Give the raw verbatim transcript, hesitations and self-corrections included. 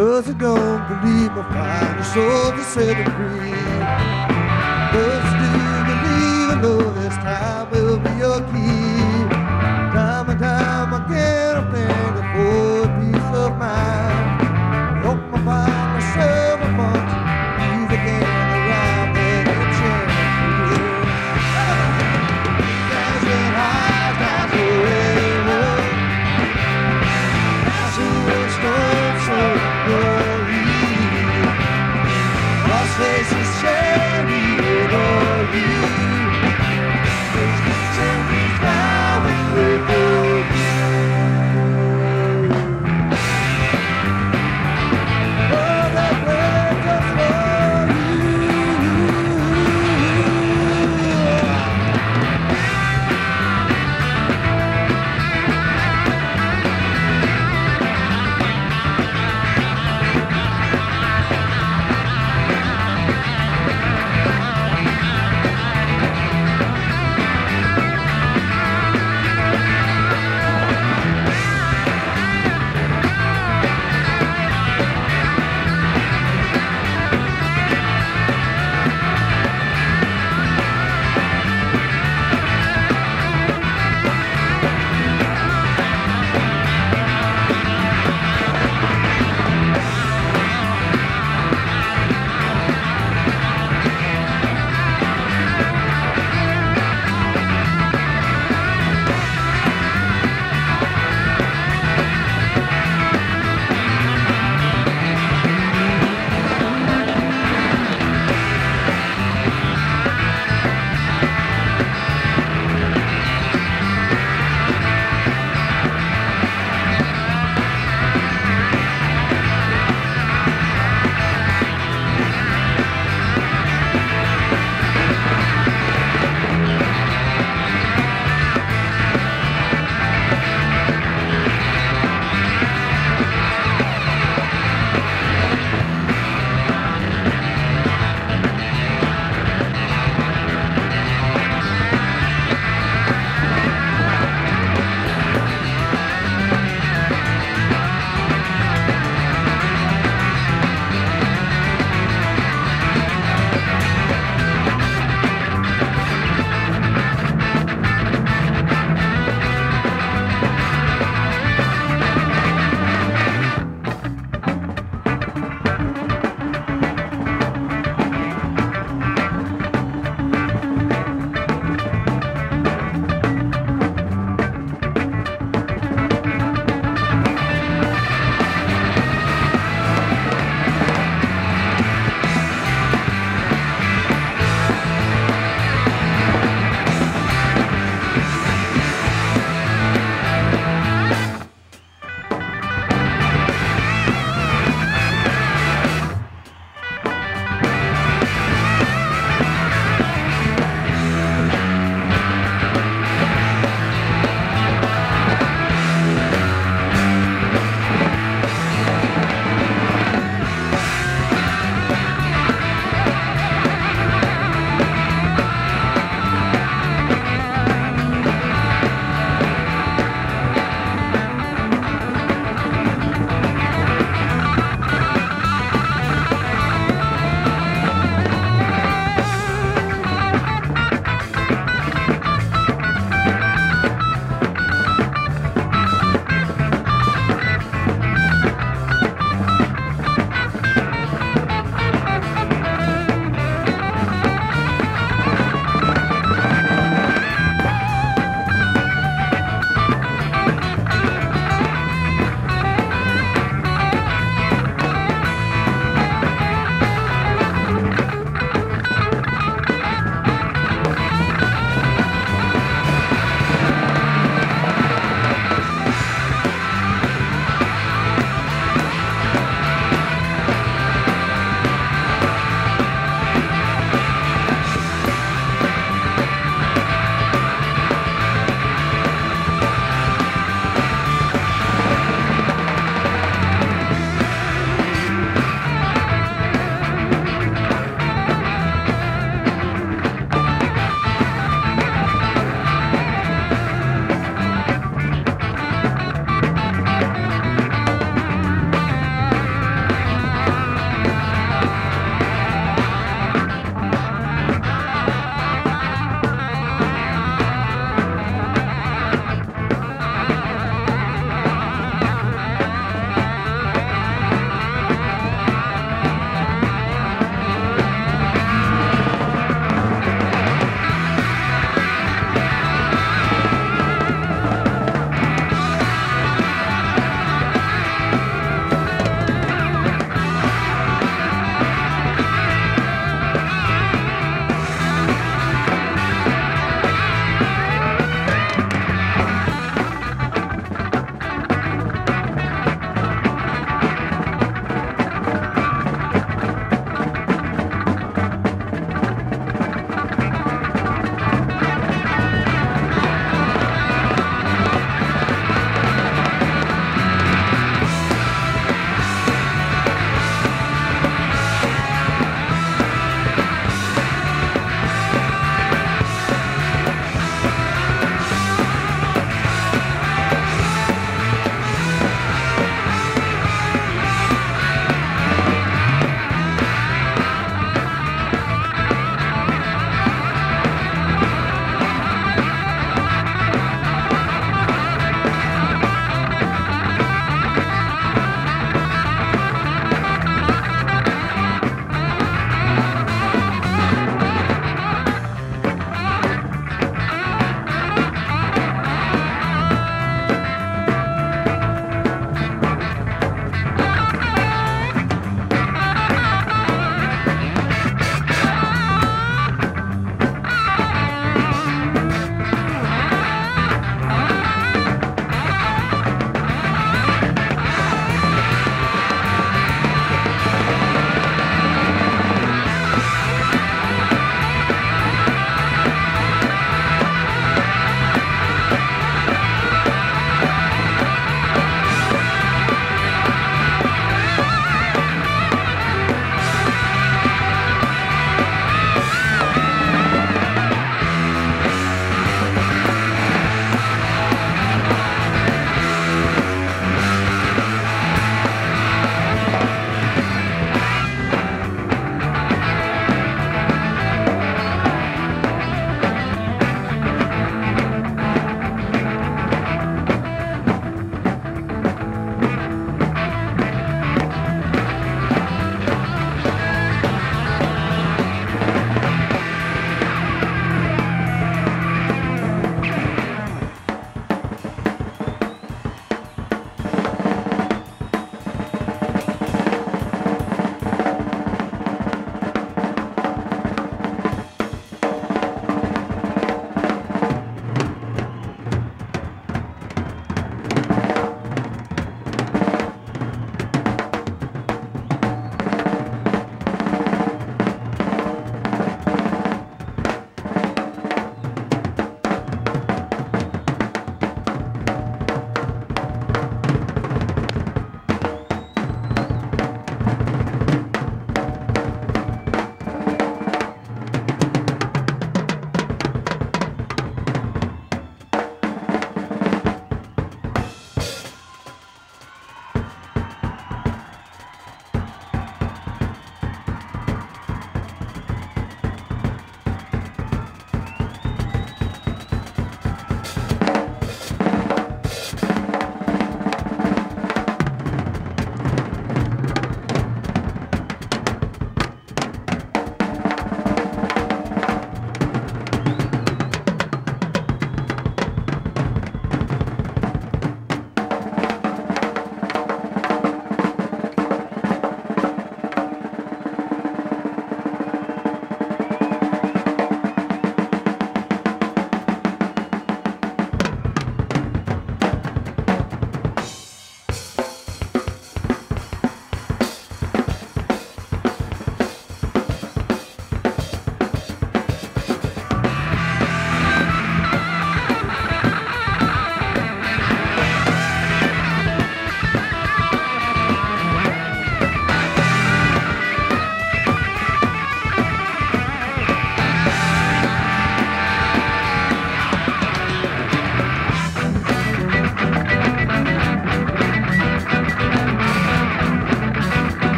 'Cause I don't believe my final soul to set it free. But I do believe I know this time will be your key. Time and time again I'm thankful for peace of mind. I hope I find myself amongst you again around me and chance to live. Dancing high, dancing wayward, dancing with storms so blurry. Cross faces, cherry and orange.